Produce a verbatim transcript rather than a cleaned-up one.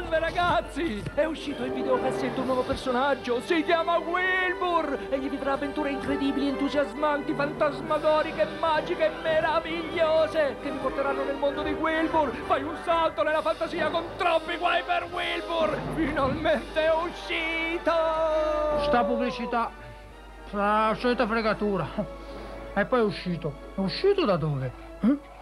Salve ragazzi! È uscito in videocassetto un nuovo personaggio, si chiama Wilbur! E gli vivrà avventure incredibili, entusiasmanti, fantasmagoriche, magiche e meravigliose che vi porteranno nel mondo di Wilbur! Fai un salto nella fantasia con Troppi Guai per Wilbur! Finalmente è uscita! Sta pubblicità, la solita fregatura. E poi è uscito. È uscito da dove? Eh?